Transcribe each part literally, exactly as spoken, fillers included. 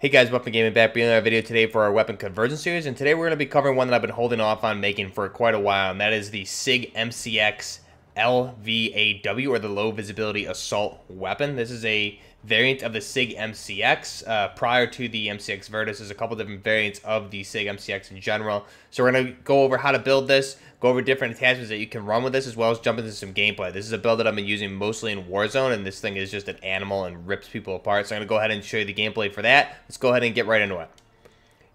Hey guys, BuffNerdGaming back with another video today for our weapon conversion series, and today we're going to be covering one that I've been holding off on making for quite a while, and that is the SIG M C X L V A W, or the Low Visibility Assault Weapon. This is a variant of the SIG M C X. Uh, prior to the M C X Virtus, there's a couple different variants of the SIG M C X in general. So we're going to go over how to build this, go over different attachments that you can run with this, as well as jump into some gameplay. This is a build that I've been using mostly in Warzone, and this thing is just an animal and rips people apart. So I'm going to go ahead and show you the gameplay for that. Let's go ahead and get right into it.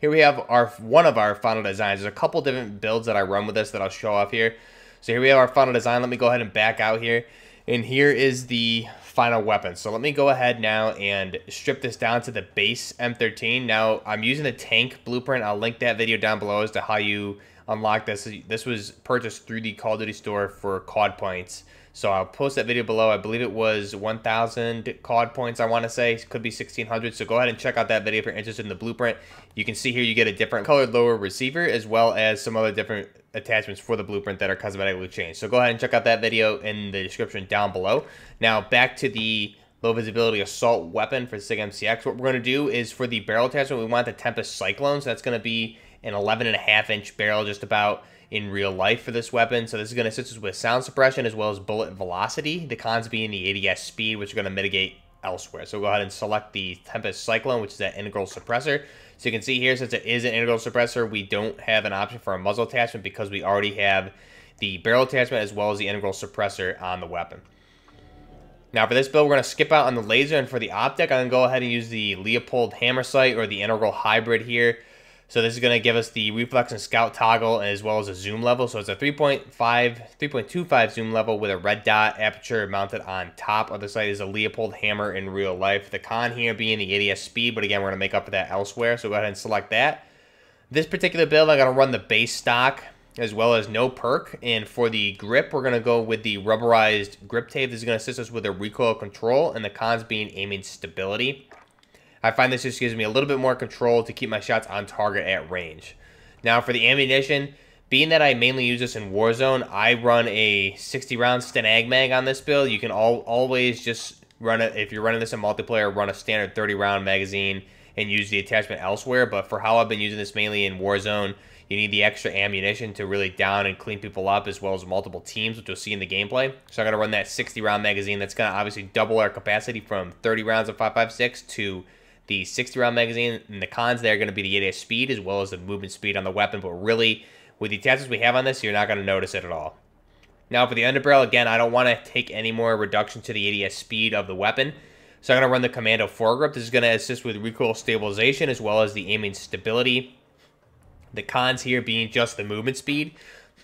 Here we have our one of our final designs. There's a couple different builds that I run with this that I'll show off here. So here we have our final design. Let me go ahead and back out here. And here is the final weapon. So let me go ahead now and strip this down to the base M thirteen. Now I'm using the tank blueprint. I'll link that video down below as to how you unlock this. This was purchased through the Call of Duty store for C O D points. So I'll post that video below. I believe it was one thousand C O D points, I want to say. It could be sixteen hundred. So go ahead and check out that video if you're interested in the blueprint. You can see here you get a different colored lower receiver as well as some other different attachments for the blueprint that are cosmetically changed. So go ahead and check out that video in the description down below. Now back to the low visibility assault weapon for SIG M C X. What we're going to do is for the barrel attachment, we want the Tempest Cyclone. So that's going to be an eleven and a half inch barrel just about in real life for this weapon. So this is going to assist us with sound suppression as well as bullet velocity. The cons being the A D S speed, which are going to mitigate elsewhere. So go ahead and select the Tempest Cyclone, which is that integral suppressor. So you can see here, since it is an integral suppressor, we don't have an option for a muzzle attachment because we already have the barrel attachment as well as the integral suppressor on the weapon. Now for this build, we're going to skip out on the laser, and for the optic, I'm going to go ahead and use the Leupold Hamr Sight, or the integral hybrid here. So this is going to give us the reflex and scout toggle as well as a zoom level. So it's a three point five, three point two five zoom level with a red dot aperture mounted on top of the sight. Is a Leupold Hamr in real life. The con here being the A D S speed, but again, we're going to make up for that elsewhere. So go ahead and select that. This particular build, I'm going to run the base stock as well as no perk. And for the grip, we're going to go with the rubberized grip tape. This is going to assist us with a recoil control, and the cons being aiming stability. I find this just gives me a little bit more control to keep my shots on target at range. Now for the ammunition, being that I mainly use this in Warzone, I run a sixty round STANAG mag on this build. You can all, always just run it, if you're running this in multiplayer, run a standard thirty round magazine and use the attachment elsewhere. But for how I've been using this mainly in Warzone, you need the extra ammunition to really down and clean people up as well as multiple teams, which you'll see in the gameplay. So I'm going to run that sixty round magazine. That's going to obviously double our capacity from thirty rounds of five five six to the sixty round magazine, and the cons there are going to be the A D S speed as well as the movement speed on the weapon. But really, with the attachments we have on this, you're not going to notice it at all. Now for the underbarrel, again, I don't want to take any more reduction to the A D S speed of the weapon. So I'm going to run the commando foregrip. This is going to assist with recoil stabilization as well as the aiming stability. The cons here being just the movement speed.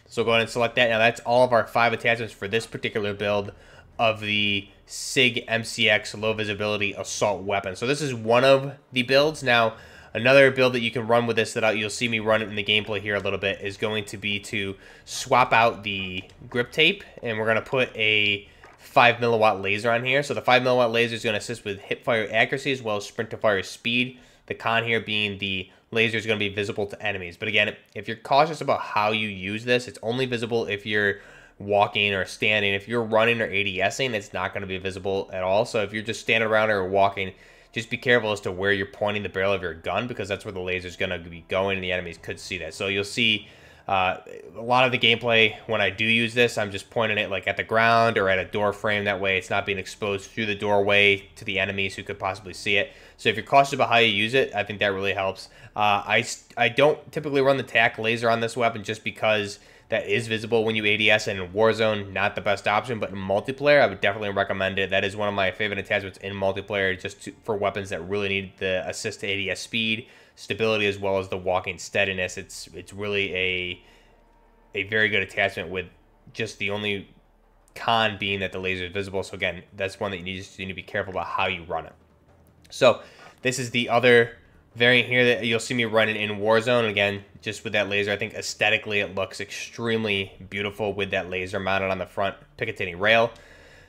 So go ahead and select that. Now that's all of our five attachments for this particular build of the SIG M C X Low Visibility Assault Weapon. So this is one of the builds. Now, another build that you can run with this that I'll, you'll see me run it in the gameplay here a little bit is going to be to swap out the grip tape, and we're gonna put a five milliwatt laser on here. So the five milliwatt laser is gonna assist with hip fire accuracy as well as sprint to fire speed. The con here being the laser is gonna be visible to enemies. But again, if you're cautious about how you use this, it's only visible if you're walking or standing. If you're running or ADSing, it's not going to be visible at all. So if you're just standing around or walking, just be careful as to where you're pointing the barrel of your gun, because that's where the laser is going to be going, and the enemies could see that. So you'll see uh, a lot of the gameplay when I do use this, I'm just pointing it like at the ground or at a door frame. That way it's not being exposed through the doorway to the enemies who could possibly see it. So if you're cautious about how you use it, I think that really helps. Uh, I, I don't typically run the tack laser on this weapon just because that is visible when you A D S, and in Warzone, not the best option, but in multiplayer, I would definitely recommend it. That is one of my favorite attachments in multiplayer, just to, for weapons that really need the assist to A D S speed, stability, as well as the walking steadiness. It's it's really a, a very good attachment, with just the only con being that the laser is visible. So again, that's one that you just need to be careful about how you run it. So this is the other variant here that you'll see me running in Warzone. Again, just with that laser, I think aesthetically it looks extremely beautiful with that laser mounted on the front Picatinny rail.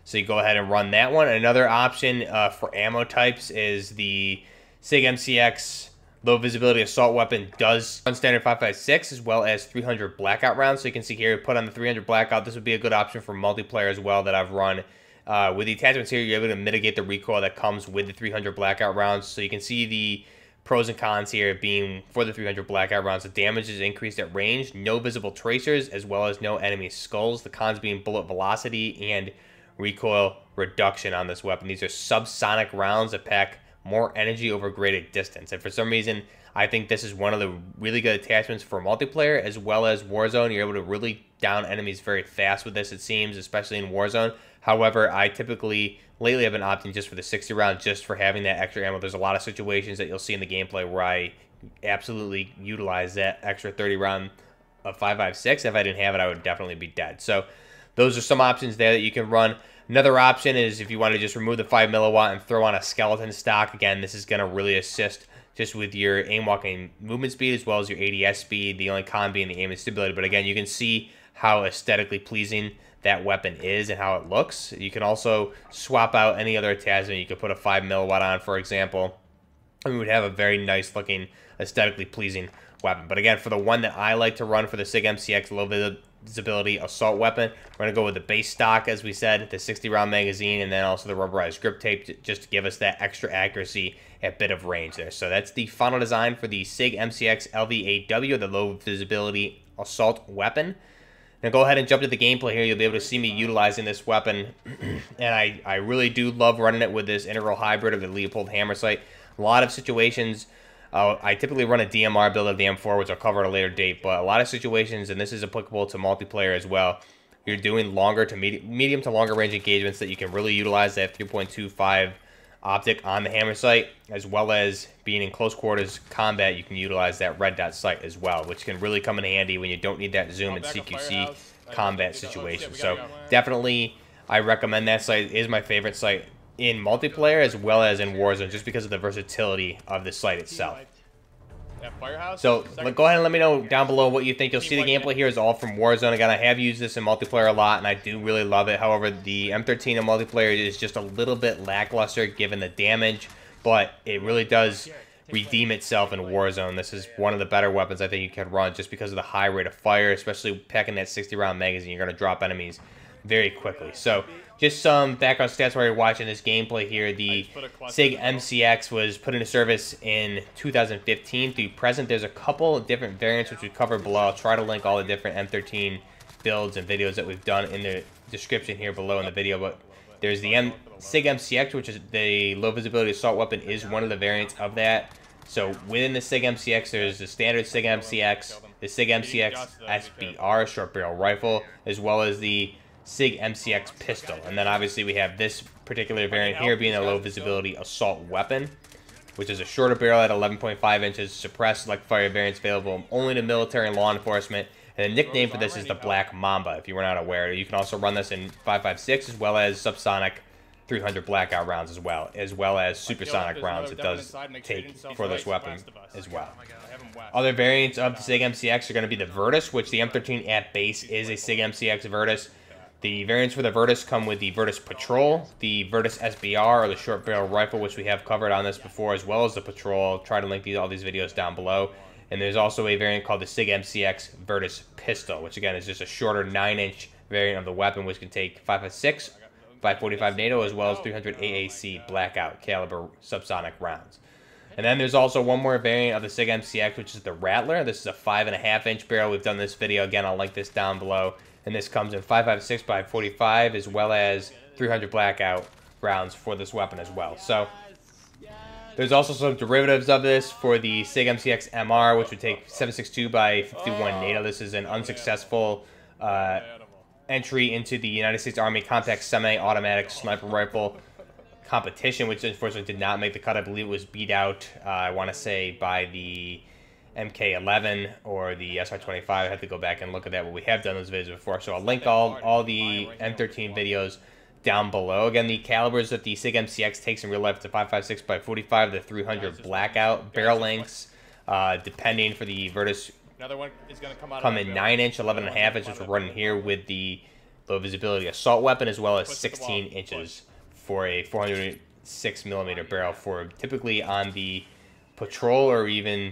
So you go ahead and run that one. Another option uh, for ammo types is the SIG M C X Low Visibility Assault Weapon does run standard five five six as well as three hundred blackout rounds. So you can see here, put on the three hundred blackout. This would be a good option for multiplayer as well that I've run. Uh, with the attachments here, you're able to mitigate the recoil that comes with the three hundred blackout rounds. So you can see the Pros and cons here being for the three hundred blackout rounds, the damage is increased at range, no visible tracers, as well as no enemy skulls. The cons being bullet velocity and recoil reduction on this weapon. These are subsonic rounds that pack more energy over greater distance. And for some reason, I think this is one of the really good attachments for multiplayer as well as Warzone. You're able to really down enemies very fast with this, it seems, especially in Warzone. However, I typically lately have been opting just for the sixty round just for having that extra ammo. There's a lot of situations that you'll see in the gameplay where I absolutely utilize that extra thirty round of five five six. If I didn't have it, I would definitely be dead. So those are some options there that you can run. Another option is if you want to just remove the five milliwatt and throw on a skeleton stock. Again, this is going to really assist just with your aim, walk, and movement speed as well as your A D S speed. The only con being the aim is stipulated. But again, you can see how aesthetically pleasing that weapon is and how it looks. You can also swap out any other attachment. You could put a five milliwatt on, for example, and we would have a very nice looking, aesthetically pleasing weapon. But again, for the one that I like to run for the SIG M C X low visibility assault weapon, we're going to go with the base stock, as we said, the sixty round magazine, and then also the rubberized grip tape just to give us that extra accuracy at bit of range there. So that's the final design for the SIG M C X L V A W, the low visibility assault weapon. Now go ahead and jump to the gameplay here. You'll be able to see me utilizing this weapon. And I, I really do love running it with this integral hybrid of the Leupold Hamr Sight. A lot of situations, uh, I typically run a D M R build of the M four, which I'll cover at a later date. But a lot of situations, and this is applicable to multiplayer as well, you're doing longer to med medium to longer range engagements that you can really utilize that three point two five optic on the Hamr Sight, as well as being in close quarters combat. You can utilize that red dot sight as well, which can really come in handy when you don't need that zoom in C Q C combat situations. So definitely I recommend that sight. It is my favorite sight in multiplayer as well as in Warzone, just because of the versatility of the sight itself. So go ahead and let me know down below what you think. You'll see the gameplay here is all from Warzone. Again, I have used this in multiplayer a lot, and I do really love it. However, the M thirteen in multiplayer is just a little bit lackluster given the damage, but it really does redeem itself in Warzone. This is one of the better weapons I think you can run just because of the high rate of fire, especially packing that sixty round magazine. You're going to drop enemies very quickly. So just some background stats while you're watching this gameplay here. The SIG M C X was put into service in two thousand fifteen through present. There's a couple of different variants which we cover below. I'll try to link all the different M thirteen builds and videos that we've done in the description here below in the video. But there's the M SIG M C X, which is the low visibility assault weapon, is one of the variants of that. So within the SIG M C X, there's the standard SIG M C X, the SIG M C X S B R, short barrel rifle, as well as the SIG M C X Pistol, and then obviously we have this particular variant here being a low visibility assault weapon, which is a shorter barrel at eleven point five inches, suppressed select fire variants available only to military and law enforcement, and the nickname for this is the Black Mamba, if you were not aware. You can also run this in five five six as well as subsonic three hundred blackout rounds as well, as well as supersonic rounds it does take for this weapon as well. Other variants of the SIG M C X are going to be the Virtus, which the M thirteen at base is a SIG M C X Virtus. The variants for the Virtus come with the Virtus Patrol, the Virtus S B R, or the short barrel rifle, which we have covered on this before, as well as the Patrol. I'll try to link these, all these videos down below. And there's also a variant called the SIG M C X Virtus Pistol, which again is just a shorter nine inch variant of the weapon, which can take five five six, five forty-five NATO, as well as three hundred A A C blackout caliber subsonic rounds. And then there's also one more variant of the SIG M C X, which is the Rattler. This is a five and a half inch barrel. We've done this video. Again, I'll link this down below. And this comes in five five six by forty-five as well as three hundred blackout rounds for this weapon as well. So there's also some derivatives of this for the SIG M C X M R, which would take seven sixty-two by fifty-one NATO. This is an unsuccessful uh, entry into the United States Army Compact Semi-Automatic Sniper Rifle competition, which unfortunately did not make the cut. I believe it was beat out, uh, I want to say, by the M K eleven or the S R twenty-five. I have to go back and look at that, but we have done those videos before, so I'll link all all the M thirteen videos down below. Again, the calibers that the SIG M C X takes in real life to five five six by forty-five, the three hundred blackout barrel lengths, uh, depending for the Virtus, come in nine inch, eleven and a half inch, which we're running here with the low visibility assault weapon, as well as sixteen inches for a four hundred six millimeter barrel for typically on the Patrol or even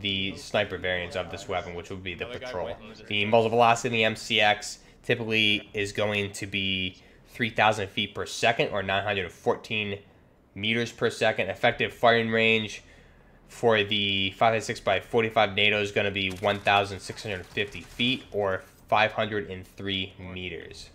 the sniper variants of this weapon, which would be the Patrol. The muzzle velocity in the M C X typically is going to be three thousand feet per second or nine hundred fourteen meters per second. Effective firing range for the five eighty-six by forty-five NATO is going to be one thousand six hundred fifty feet or five hundred three meters.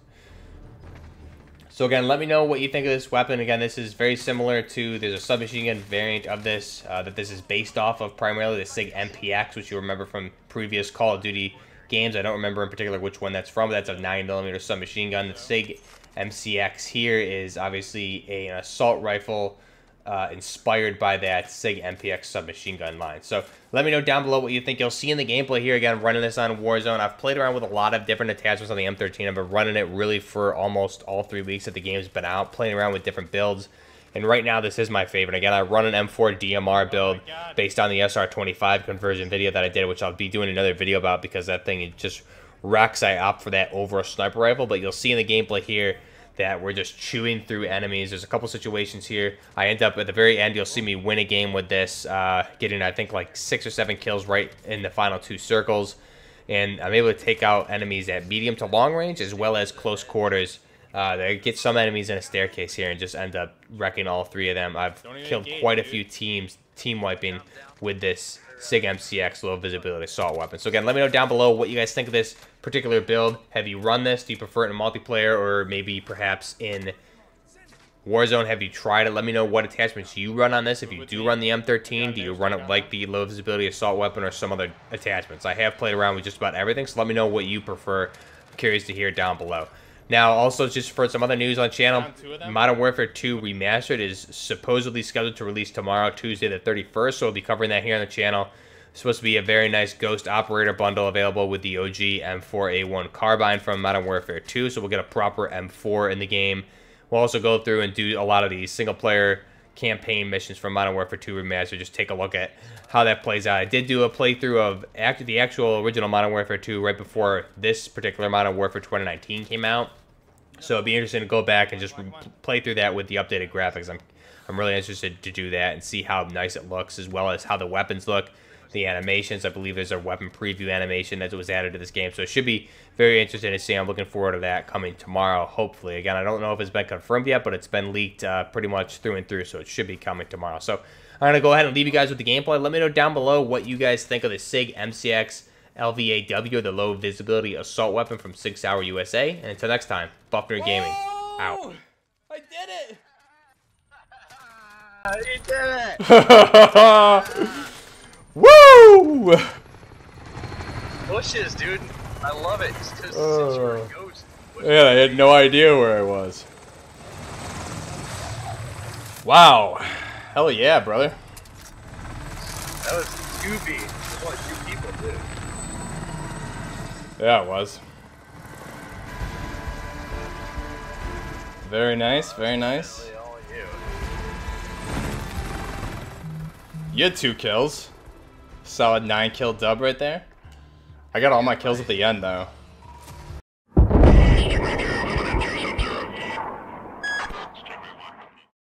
So again, let me know what you think of this weapon. Again, this is very similar to, there's a submachine gun variant of this, uh, that this is based off of, primarily the SIG M P X, which you remember from previous Call of Duty games. I don't remember in particular which one that's from, but that's a nine millimeter submachine gun. The SIG M C X here is obviously a, an assault rifle uh, inspired by that SIG M P X submachine gun line. So let me know down below what you think. You'll see in the gameplay here, again, I'm running this on Warzone. I've played around with a lot of different attachments on the M thirteen. I've been running it really for almost all three weeks that the game's been out, playing around with different builds. And right now, this is my favorite. Again, I run an M four D M R build based on the S R twenty-five conversion video that I did, which I'll be doing another video about because that thing it just rocks. I opt for that over a sniper rifle, but you'll see in the gameplay here that we're just chewing through enemies. There's a couple situations here. I end up at the very end, you'll see me win a game with this, uh, getting, I think, like six or seven kills right in the final two circles. And I'm able to take out enemies at medium to long range as well as close quarters. Uh, they get some enemies in a staircase here and just end up wrecking all three of them. I've killed quite a few teams, team wiping with this SIG M C X low visibility assault weapon. So again, let me know down below what you guys think of this particular build. Have you run this? Do you prefer it in multiplayer or maybe perhaps in Warzone? Have you tried it? Let me know what attachments you run on this. If you do run the M thirteen, do you run it like the low visibility assault weapon or some other attachments? I have played around with just about everything, so let me know what you prefer. I'm curious to hear down below. Now, also, just for some other news on channel, Modern Warfare two Remastered is supposedly scheduled to release tomorrow, Tuesday the thirty-first, so we'll be covering that here on the channel. It's supposed to be a very nice Ghost Operator bundle available with the O G M four A one Carbine from Modern Warfare two, so we'll get a proper M four in the game. We'll also go through and do a lot of these single-player campaign missions from Modern Warfare two Remastered. Just take a look at how that plays out. I did do a playthrough of act the actual original Modern Warfare two right before this particular Modern Warfare twenty nineteen came out. So it'd be interesting to go back and just play through that with the updated graphics. I'm I'm really interested to do that and see how nice it looks, as well as how the weapons look, the animations. I believe there's a weapon preview animation that was added to this game. So it should be very interesting to see. I'm looking forward to that coming tomorrow, hopefully. Again, I don't know if it's been confirmed yet, but it's been leaked uh, pretty much through and through, so it should be coming tomorrow. So I'm going to go ahead and leave you guys with the gameplay. Let me know down below what you guys think of the SIG M C X L V A W, the low visibility assault weapon from SIG Sauer U S A. And until next time, BuffNerdGaming out. I did it! You did it! Woo! Bushes, dude. I love it. It's because uh, since you're a ghost. Yeah, I had no idea where I was. Wow. Hell yeah, brother. That was goofy. There's only two people, too. Yeah, it was. Very nice, very nice. You had two kills. Solid nine kill dub right there. I got all my kills at the end though.